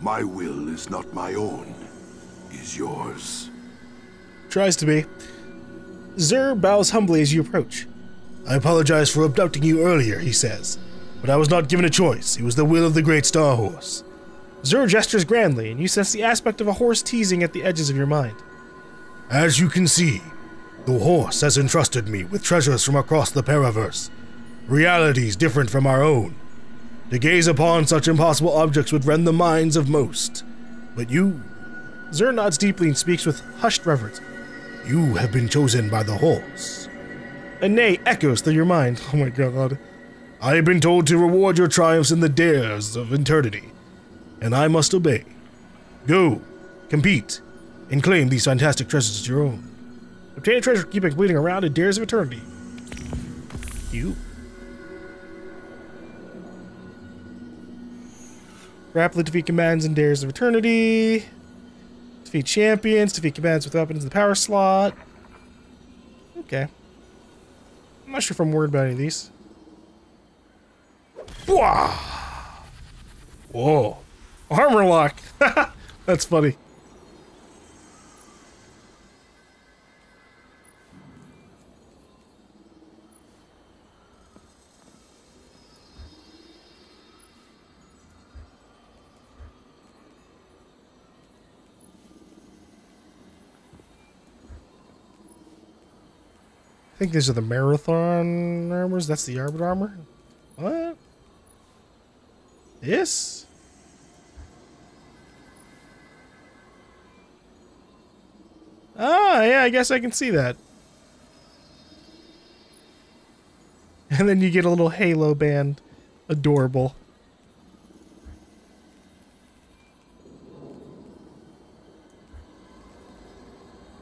My will is not my own, is yours. Tries to be. Xur bows humbly as you approach. I apologize for abducting you earlier, he says, but I was not given a choice. It was the will of the Great Star Horse. Xur gestures grandly, and you sense the aspect of a horse teasing at the edges of your mind. As you can see, the horse has entrusted me with treasures from across the Paraverse, realities different from our own. To gaze upon such impossible objects would rend the minds of most. But you... Xur nods deeply and speaks with hushed reverence. You have been chosen by the horse. A neigh echoes through your mind. Oh my god. I have been told to reward your triumphs in the Dares of Eternity, and I must obey. Go, compete, and claim these fantastic treasures as your own. Obtain a treasure, keep it bleeding around in Dares of Eternity. You. Rapidly defeat commands in Dares of Eternity. Defeat champions, defeat commands with weapons in the power slot. Okay. I'm not sure if I'm worried about any of these. Whoa. Armor lock. That's funny. I think these are the Marathon armors. That's the Arbiter armor. What? This? Ah, yeah, I guess I can see that. And then you get a little halo band. Adorable.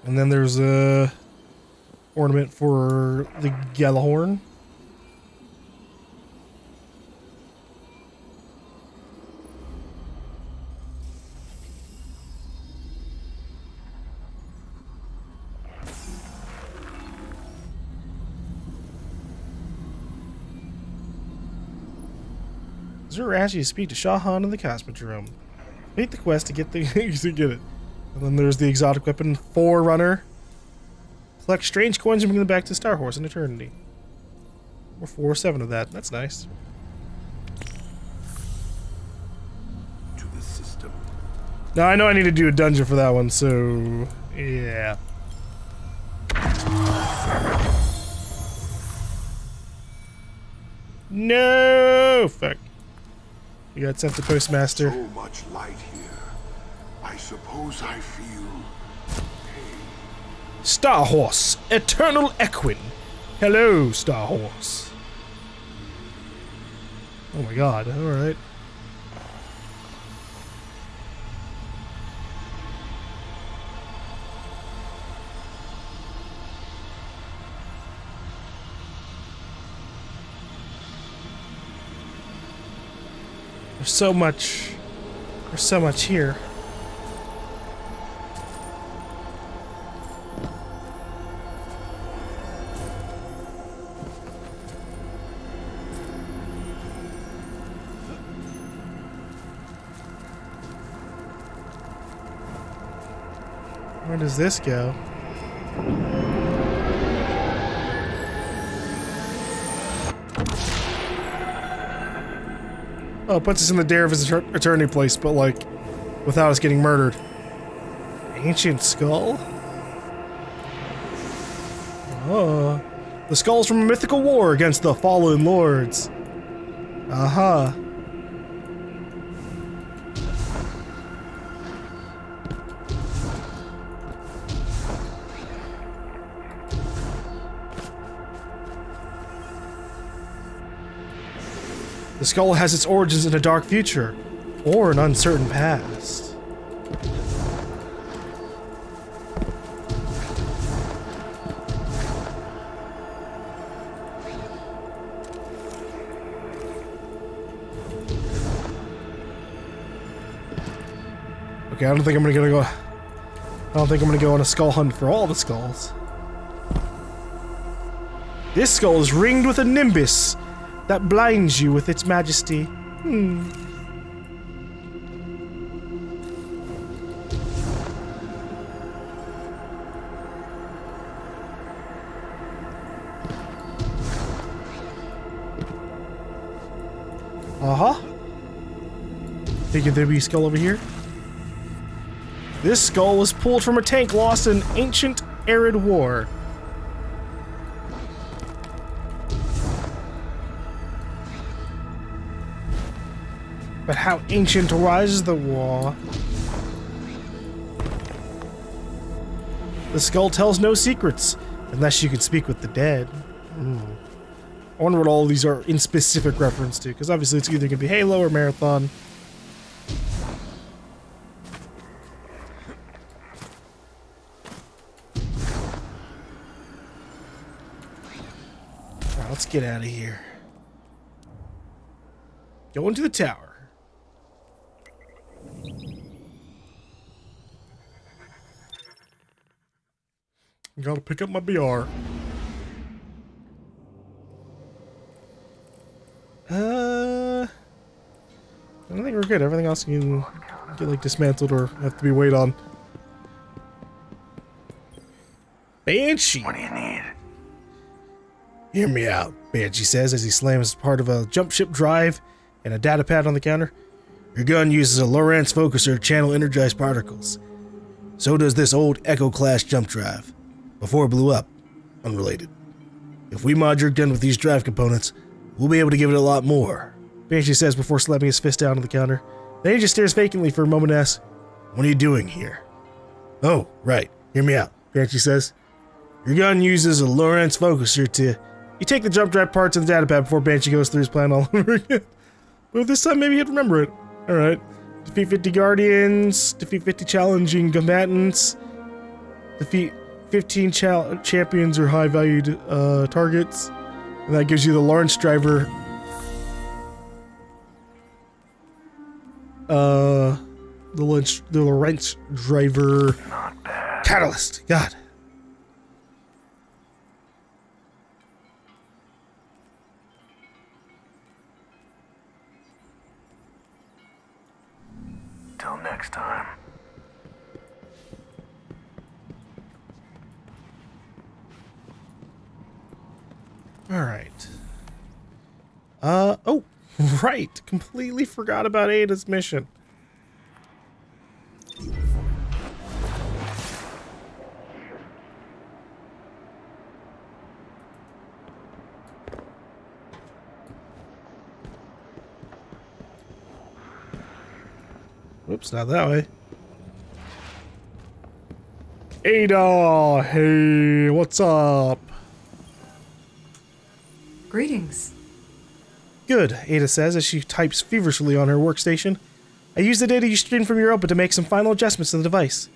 And then there's a... ornament for the Gjallarhorn. Xur asks you to speak to Shahan in the Cosmodrome. Make the quest to get the to get it. And then there's the exotic weapon Forerunner. Collect strange coins and bring them back to Star Horse in Eternity. Or 4 or 7 of that. That's nice. To the system. Now I know I need to do a dungeon for that one, so yeah. No, fuck. You got sent to Postmaster. So much light here. I suppose I feel. Star Horse, Eternal Equin. Hello, Star Horse. Oh my god, alright. There's so much here. Where does this go? Oh, it puts us in the Dare of his Eternity place, but like, without us getting murdered. Ancient skull? Oh. The skulls from a mythical war against the fallen lords. Aha. Uh-huh. The skull has its origins in a dark future, or an uncertain past. Okay, I don't think I'm gonna go. I don't think I'm gonna go on a skull hunt for all the skulls. This skull is ringed with a nimbus that blinds you with its majesty. Uh-huh. Thinking there'd be a skull over here. This skull was pulled from a tank lost in ancient arid war. But how ancient was the war? The skull tells no secrets, unless you can speak with the dead. I wonder what all these are in specific reference to, because obviously it's either going to be Halo or Marathon. Alright, let's get out of here. Go into the tower. Gotta pick up my BR. I don't think we're good. Everything else can get like dismantled or have to be weighed on. Banshee! What do you need? Hear me out, Banshee says as he slams part of a jump ship drive and a data pad on the counter. Your gun uses a Lorentz focuser to channel energized particles. So does this old Echo Class jump drive. Before it blew up. Unrelated. If we mod your gun with these drive components, we'll be able to give it a lot more. Banshee says before slapping his fist down on the counter. Then he just stares vacantly for a moment and asks, what are you doing here? Oh, right. Hear me out, Banshee says. Your gun uses a Lorentz focuser to... You take the jump drive parts of the datapad before Banshee goes through his plan all over again. But this time maybe he'd remember it. Alright. Defeat 50 guardians. Defeat 50 challenging combatants. Defeat... 15 champions or high-valued targets, and that gives you the Lorentz Driver. The Lorentz Driver Catalyst. God. Till next time. Alright. Oh! Right! Completely forgot about Ada's mission. Whoops, not that way. Ada! Hey, what's up? Greetings. Good, Ada says as she types feverishly on her workstation. I used the data you streamed from Europa to make some final adjustments to the device.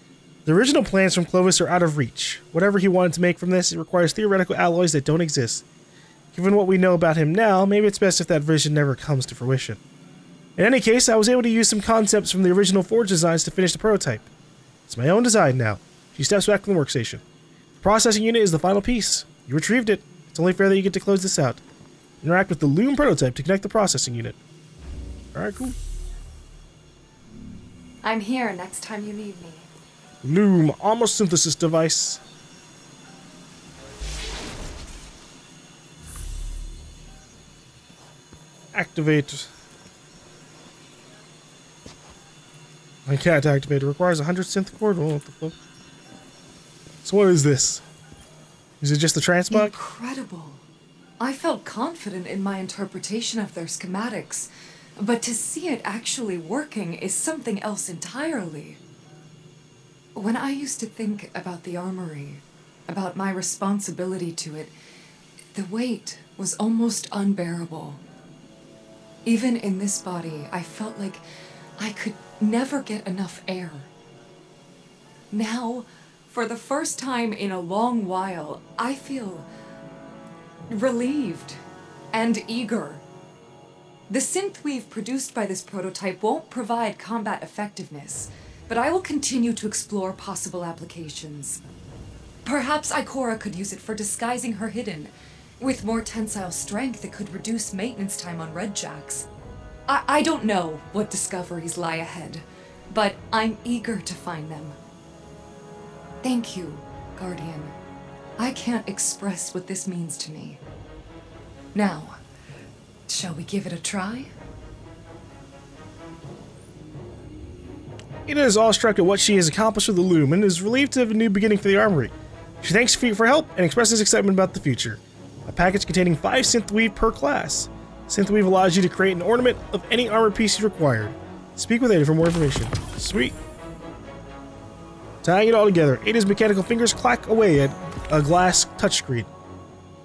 The original plans from Clovis are out of reach. Whatever he wanted to make from this, it requires theoretical alloys that don't exist. Given what we know about him now, maybe it's best if that vision never comes to fruition. In any case, I was able to use some concepts from the original Forge designs to finish the prototype. It's my own design now. She steps back from the workstation. The processing unit is the final piece. You retrieved it. It's only fair that you get to close this out. Interact with the Loom prototype to connect the processing unit. Alright, cool. I'm here next time you need me. Loom, armor synthesis device. Activate. I can't activate. It requires 100 synth cord. Oh, what the fuck? So what is this? Is it just the transmog? Incredible. I felt confident in my interpretation of their schematics, but to see it actually working is something else entirely. When I used to think about the armory, about my responsibility to it, the weight was almost unbearable. Even in this body, I felt like I could never get enough air. Now, for the first time in a long while, I feel relieved and eager. The synthweave produced by this prototype won't provide combat effectiveness, but I will continue to explore possible applications. Perhaps Ikora could use it for disguising her hidden. With more tensile strength, it could reduce maintenance time on Red Jacks. I don't know what discoveries lie ahead, but I'm eager to find them. Thank you, Guardian. I can't express what this means to me. Now, shall we give it a try? Ada is awestruck at what she has accomplished with the Loom and is relieved to have a new beginning for the Armory. She thanks Feet for help and expresses excitement about the future. A package containing 5 Synthweave per class. Synthweave allows you to create an ornament of any armor piece you require. Speak with Ada for more information. Sweet. Tying it all together, Ada's mechanical fingers clack away at a glass touchscreen.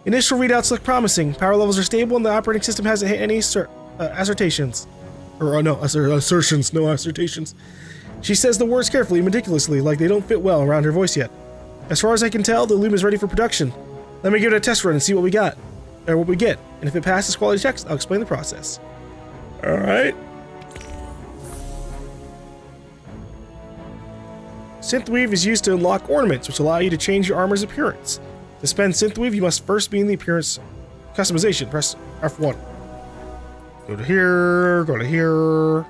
Initial readouts look promising. Power levels are stable and the operating system hasn't hit any assertions. She says the words carefully and meticulously, like they don't fit well around her voice yet. As far as I can tell, the Loom is ready for production. Let me give it a test run and see what we got, or what we get. And if it passes quality checks, I'll explain the process. Alright. Synthweave is used to unlock ornaments, which allow you to change your armor's appearance. To spend Synthweave, you must first be in the appearance customization. Press F1. Go to here, go to here.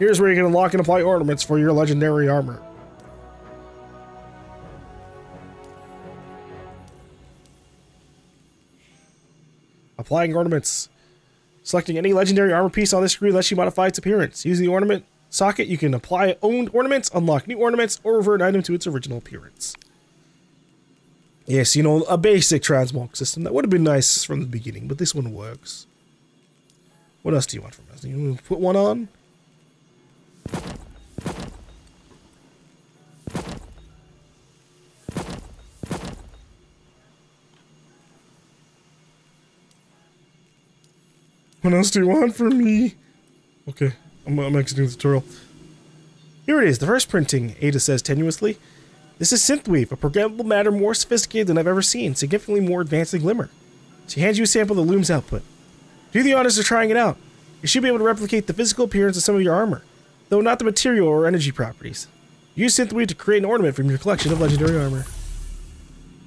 Here's where you can unlock and apply ornaments for your legendary armor. Applying ornaments. Selecting any legendary armor piece on this screen lets you modify its appearance. Use the ornament socket, you can apply owned ornaments, unlock new ornaments, or revert an item to its original appearance. Yes, you know, a basic transmog system. That would have been nice from the beginning, but this one works. What else do you want from us? You want to put one on? What else do you want from me? Okay, I'm exiting the tutorial. Here it is, the first printing, Ada says tenuously. This is Synthweave, a programmable matter more sophisticated than I've ever seen, significantly more advanced than Glimmer. She hands you a sample of the Loom's output. Do the honors of trying it out. You should be able to replicate the physical appearance of some of your armor, though not the material or energy properties. Use Synthweave to create an ornament from your collection of legendary armor.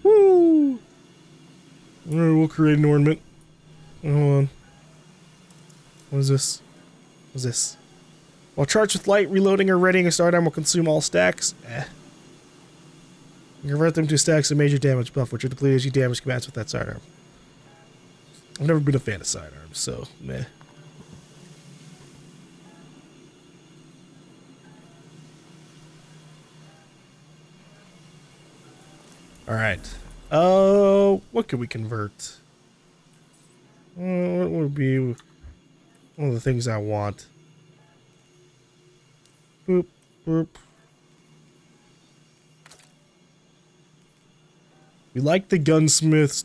Woo! Alright, we'll create an ornament. Hold on. What is this? What is this? While charged with light, reloading or readying a start arm will consume all stacks. You convert them to stacks of major damage buff, which are depleted as you damage combats with that sidearm. I've never been a fan of sidearms, so meh. Alright. What can we convert? What would be one of the things I want. Boop, boop. We like the gunsmith's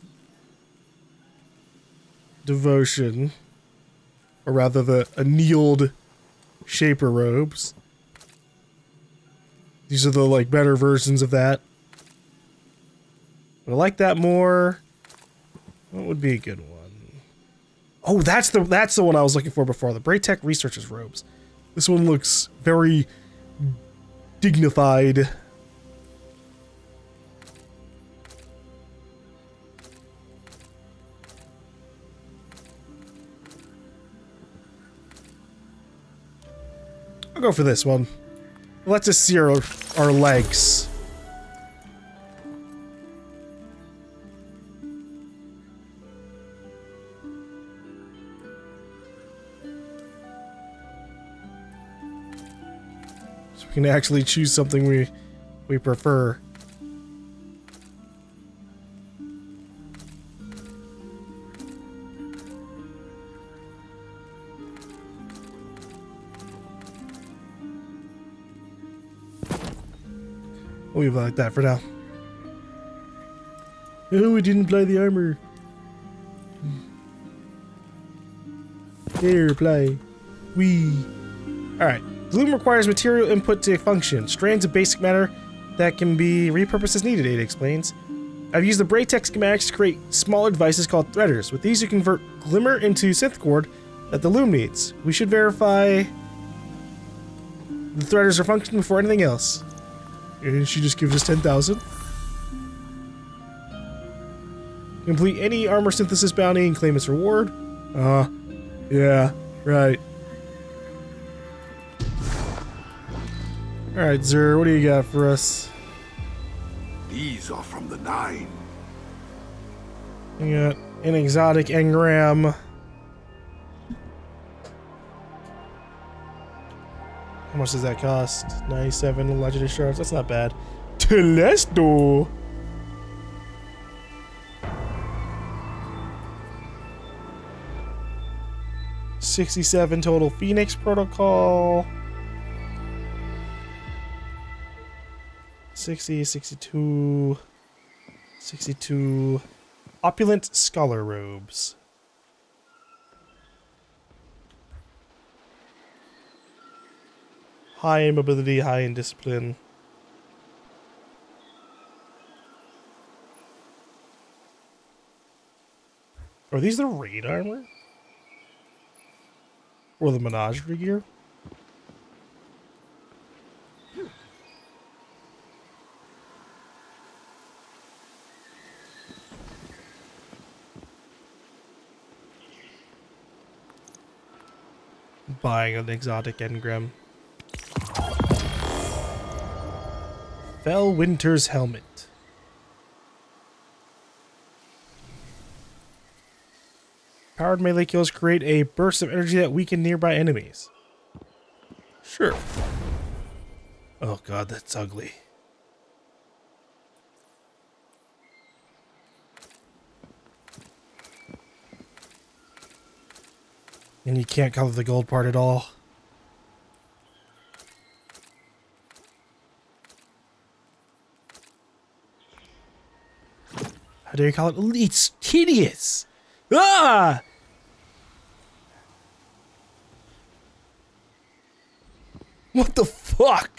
devotion. Or rather, the annealed shaper robes. These are the, like, better versions of that. But I like that more. What would be a good one? Oh, that's the one I was looking for before, the Braytech Researcher's robes. This one looks very dignified. I'll go for this one. Let's just see our legs. Can actually choose something we prefer. We'll leave it like that for now. Oh, we didn't apply the armor. There, apply. Wee. Alright. Loom requires material input to function, strands of basic matter that can be repurposed as needed, Ada explains. I've used the Braytech schematics to create smaller devices called threaders. With these you convert Glimmer into synth cord that the Loom needs. We should verify the threaders are functioning before anything else. And she just gives us 10,000. Complete any armor synthesis bounty and claim its reward. Yeah, right. Alright, Xur, what do you got for us? These are from the 9. We got an exotic engram. How much does that cost? 97 legendary shards. That's not bad. Telesto. $67 total. Phoenix Protocol. 60, 62, 62. Opulent Scholar robes. High in mobility, high in discipline. Are these the raid armor? Or the menagerie gear? Buying an exotic engram. Felwinter's Helmet. Powered melee kills create a burst of energy that weaken nearby enemies. Sure. Oh god, that's ugly. And you can't cover the gold part at all. How do you call it? It's tedious! Ah! What the fuck?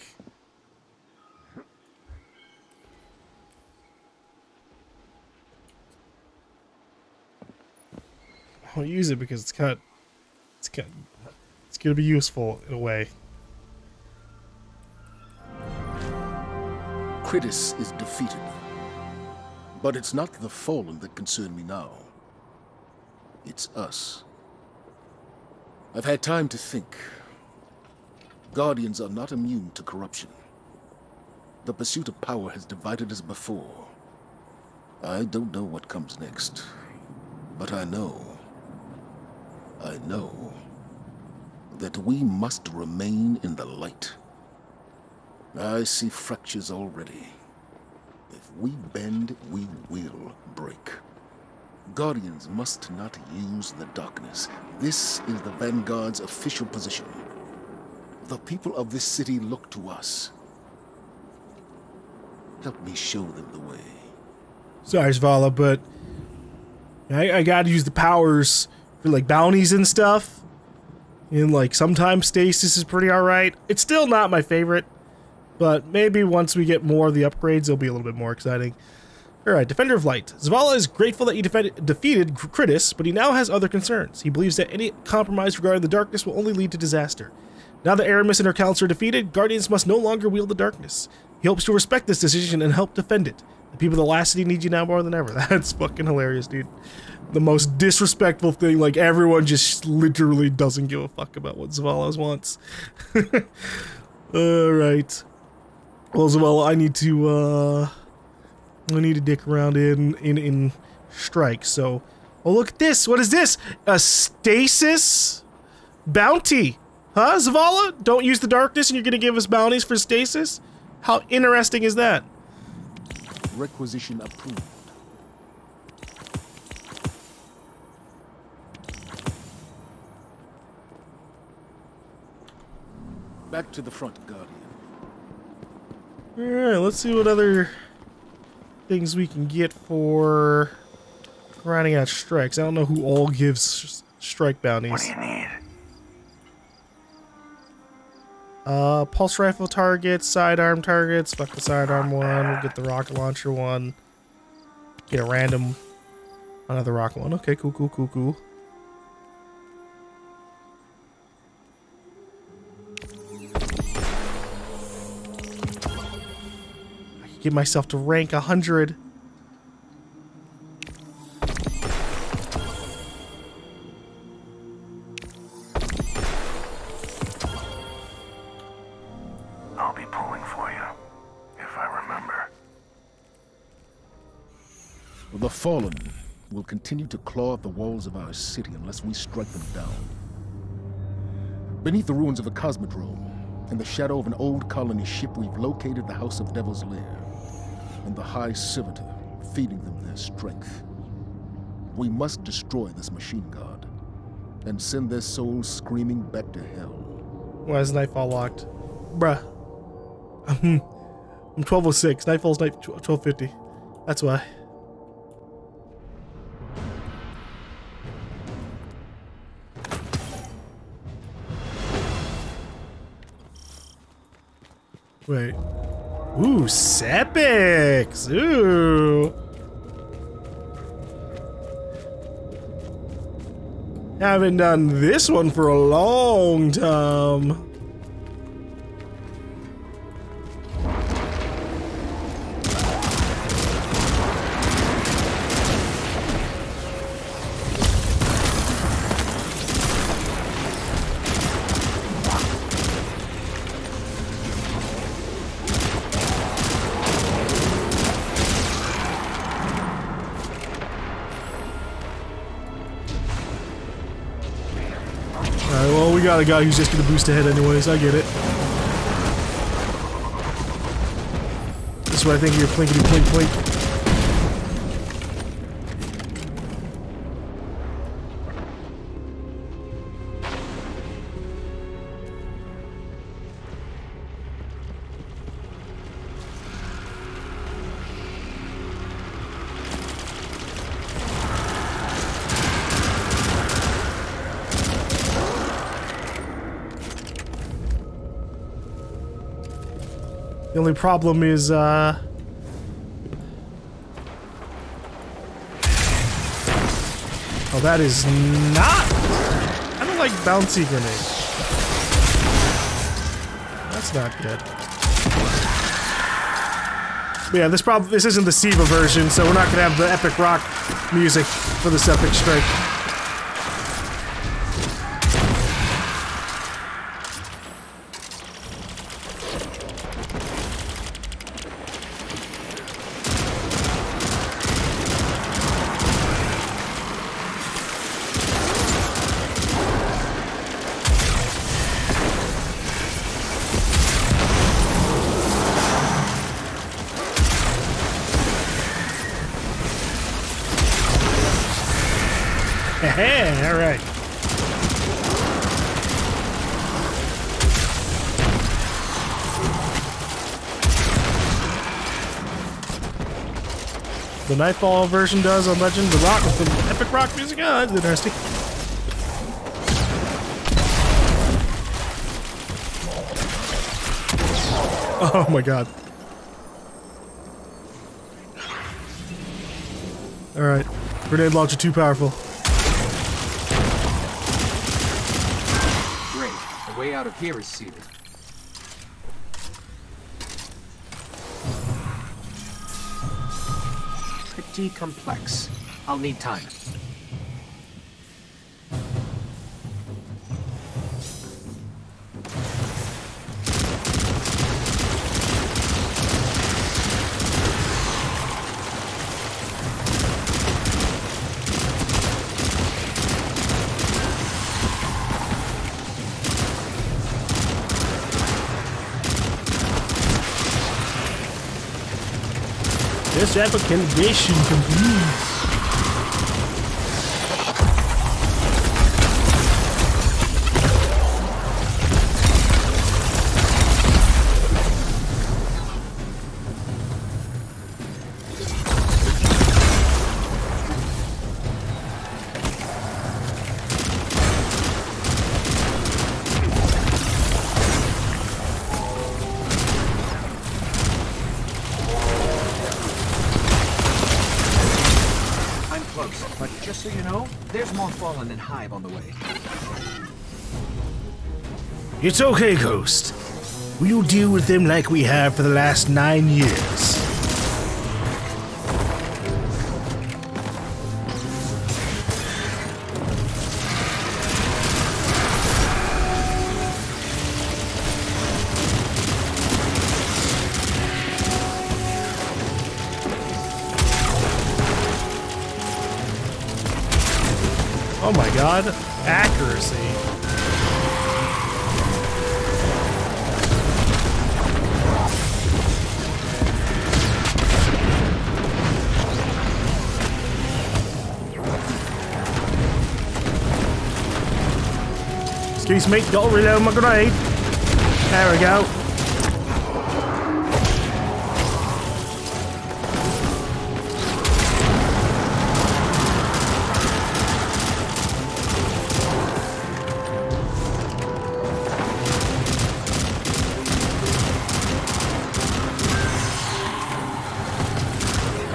I won't use it because it's gonna be useful in a way. Critis is defeated. But it's not the fallen that concern me now. It's us. I've had time to think. Guardians are not immune to corruption. The pursuit of power has divided us before. I don't know what comes next. But I know that we must remain in the light. I see fractures already. If we bend, we will break. Guardians must not use the darkness. This is the Vanguard's official position. The people of this city look to us. Help me show them the way. Sorry, Zavala, but I gotta use the powers for like bounties and stuff. And like sometimes Stasis is pretty alright. It's still not my favorite. But maybe once we get more of the upgrades, it'll be a little bit more exciting. Alright, Defender of Light. Zavala is grateful that you defeated Critis, but he now has other concerns. He believes that any compromise regarding the darkness will only lead to disaster. Now that Aramis and her council are defeated, Guardians must no longer wield the darkness. He hopes to respect this decision and help defend it. The people of the last city need you now more than ever. That's fucking hilarious, dude. The most disrespectful thing, like everyone just literally doesn't give a fuck about what Zavala wants. Alright. Well, Zavala, I need to dick around in strike, so... Oh, look at this! What is this? A Stasis bounty! Huh, Zavala? Don't use the darkness and you're gonna give us bounties for Stasis? How interesting is that? Requisition approved. Back to the front, Guardian. Alright, let's see what other... things we can get for grinding out strikes. I don't know who all gives strike bounties. What do you need? Pulse rifle targets, sidearm targets. Fuck the sidearm one. We'll get the rocket launcher one. Get a random another rocket one. Okay, cool. Get myself to rank 100. I'll be pulling for you, if I remember. The Fallen will continue to claw at the walls of our city unless we strike them down. Beneath the ruins of the Cosmodrome, In the shadow of an old colony ship, we've located the House of Devil's Lair and the High Civeter, feeding them their strength. We must destroy this machine god and send their souls screaming back to hell. Why is Nightfall locked? Bruh. I'm 1206. Nightfall's 1250. That's why. Wait. Ooh, Sepix! Ooh! Haven't done this one for a long time. A guy who's just gonna boost ahead anyways, I get it. This is what I think of your plinkety plink plink. The only problem is, oh, that is not... I don't like bouncy grenades. That's not good. But yeah, this isn't the SEVA version, so we're not gonna have the epic rock music for this epic strike. The Nightfall version does on Legend, the rock with the epic rock music. Oh, that's interesting. Oh my god. Alright. Grenade launcher too powerful. Great. The way out of here is sealed. Complex. I'll need time. Applicant mission complete. Fallen and Hive on the way. It's okay, Ghost. We'll deal with them like we have for the last 9 years. Accuracy. Excuse me, gotta reload my grenade. There we go.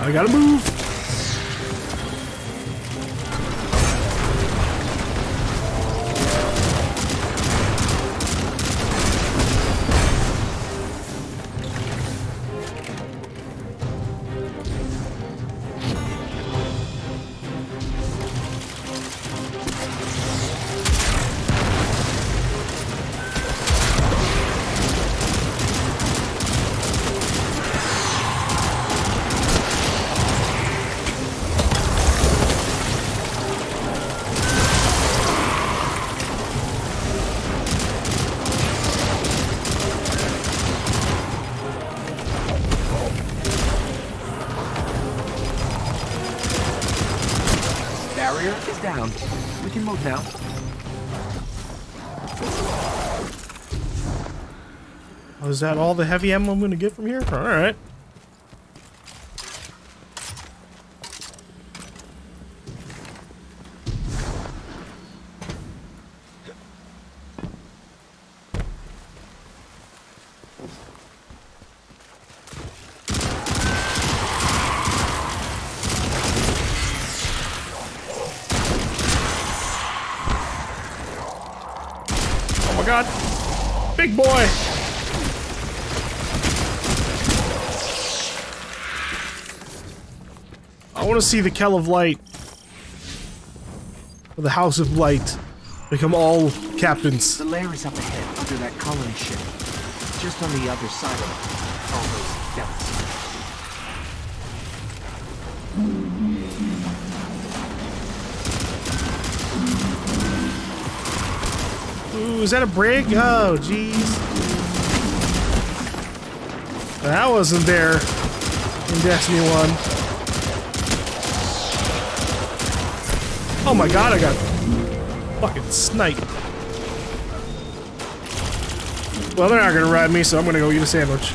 I gotta move. Is that all the heavy ammo I'm going to get from here? All right. Oh my God. Big boy. I want to see the Kell of Light, or the House of Light, become all captains. The lair is up ahead, under that colony ship, just on the other side of it. All those devils. Ooh, is that a brig? Oh, jeez. That wasn't there in Destiny 1. Oh my God, I got fucking sniped. Well, they're not gonna ride me, so I'm gonna go eat a sandwich.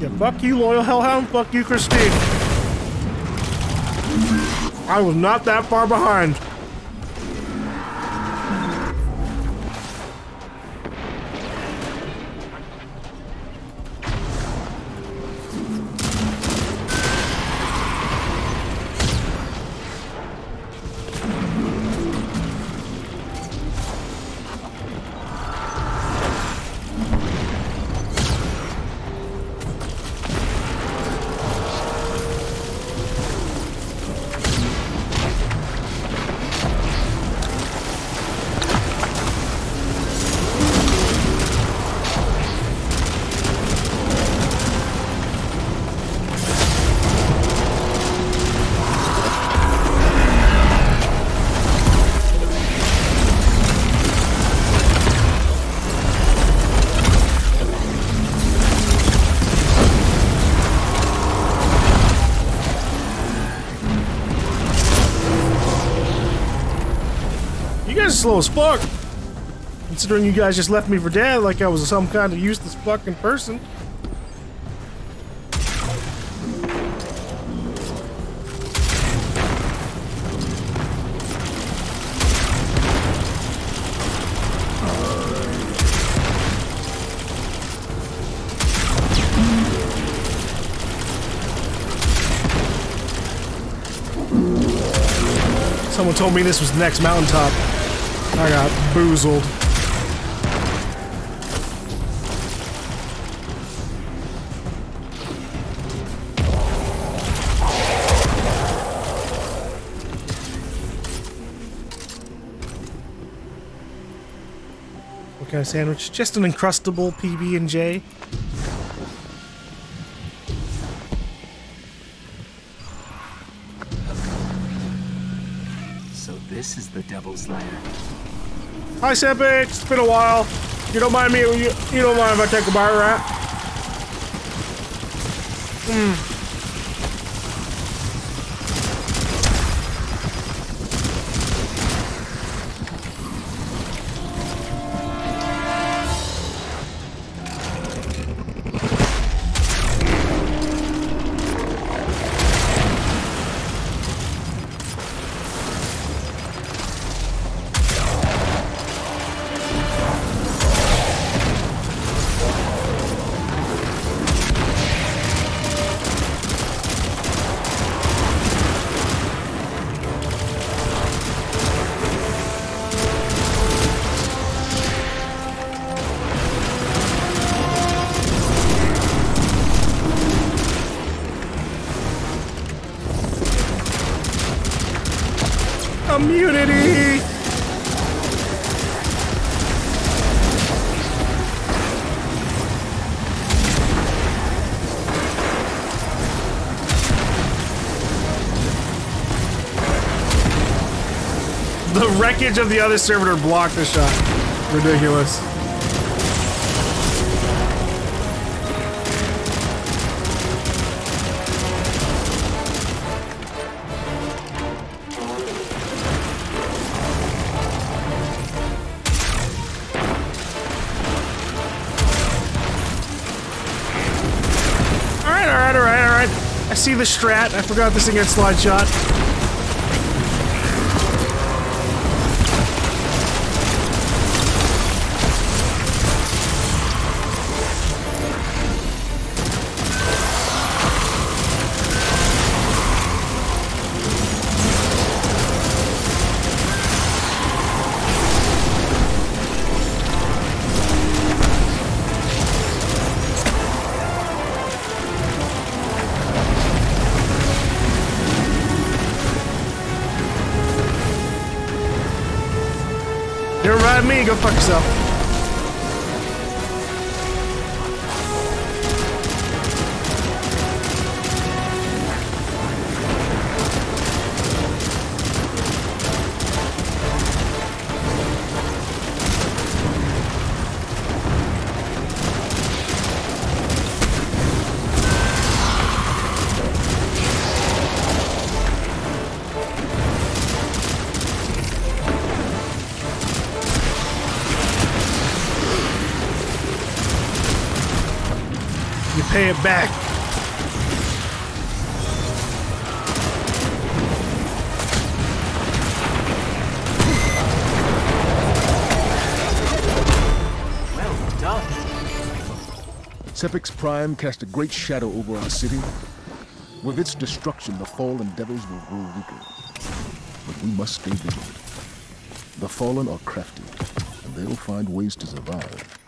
Yeah, fuck you, Loyal Hellhound. Fuck you, Christine. I was not that far behind. Slow as fuck, considering you guys just left me for dead like I was some kind of useless fucking person. Someone told me this was the next mountaintop. I got boozled. What kind of sandwich? Just an Uncrustable PB&J. So this is the Devil's Lair. Hi, Sepik! It's been a while. You don't mind me, you don't mind if I take a bite, right? Wreckage of the other servitor blocked the shot. Ridiculous. Alright, alright, alright, alright. I see the strat. I forgot this thing had slide shot. Go fuck yourself. Pay it back. Well done. Sepik's Prime cast a great shadow over our city. With its destruction, the fallen devils will grow weaker. But we must stay vigilant. The fallen are crafty, and they'll find ways to survive.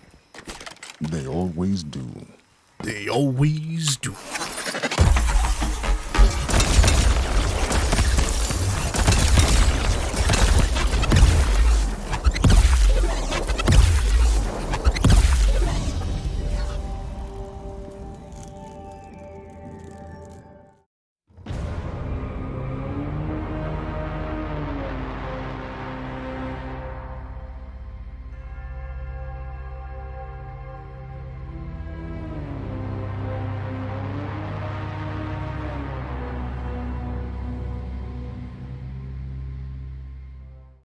They always do. They always do.